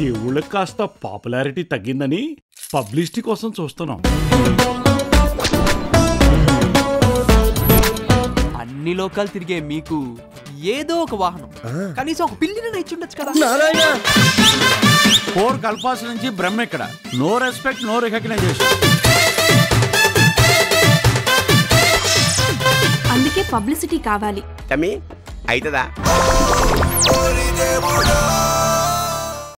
దేవుళ్ళ కాస్త పాపులారిటీ తగ్గిందని పబ్లిసిటీ కోసం చూస్తున్నాం. అన్ని లోకాలు తిరిగే మీకు ఏదో ఒక వాహనం, కనీసం ఒక పిల్లిని ఇచ్చుండొచ్చు కదా. ఫోర్ కల్పాస్ నుంచి బ్రహ్మ ఇక్కడ. No respect, no recognition. అందుకే పబ్లిసిటీ కావాలి. తమ్మి అవుతుందా?